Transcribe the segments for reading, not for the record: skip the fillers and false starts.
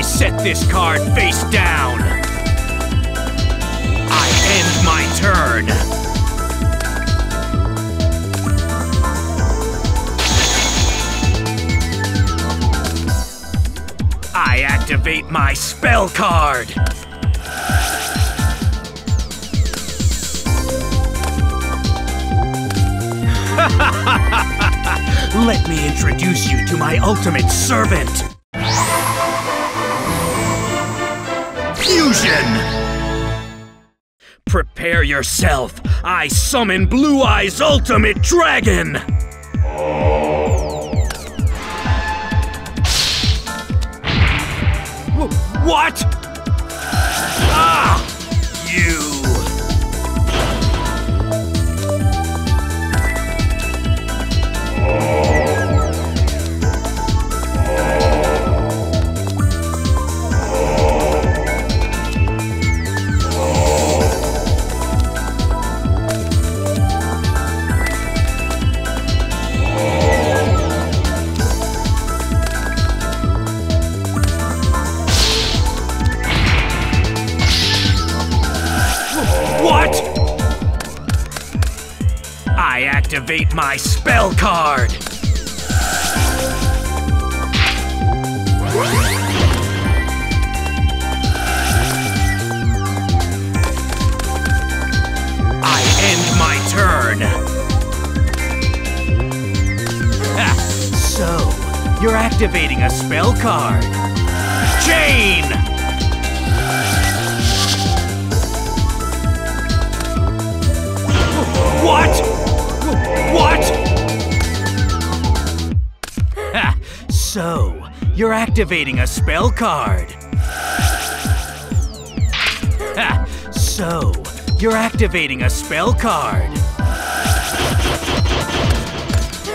I set this card face down. I end my turn. I activate my spell card. Let me introduce you to my ultimate servant. Fusion! Prepare yourself. I summon Blue-Eyes Ultimate Dragon. What? Ah! You! I activate my spell card! I end my turn! Ha! So, you're activating a spell card! Chain! What?! What?! Ha! So, you're activating a spell card! Ha! So, you're activating a spell card!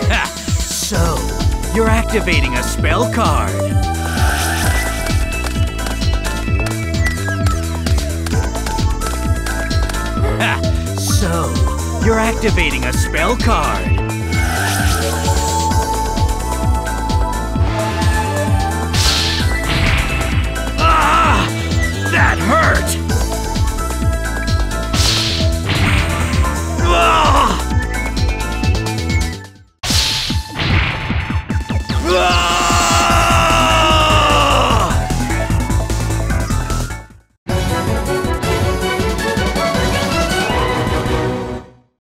Ha! So, you're activating a spell card! Ha! So, you're activating a spell card. Ah! That hurt! Ah! Ah!